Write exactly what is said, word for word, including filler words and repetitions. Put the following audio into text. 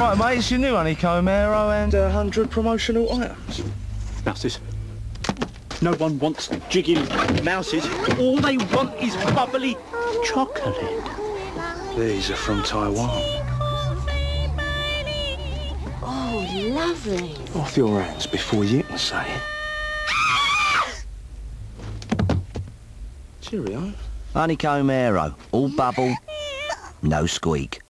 Right, mate, it's your new honeycomb Aero and a hundred promotional items. Mouses. No one wants jiggy mouses. All they want is bubbly chocolate. These are from Taiwan. Oh, lovely. Off your hands before you can say it. Cheerio. Honeycomb Aero. All bubble, no squeak.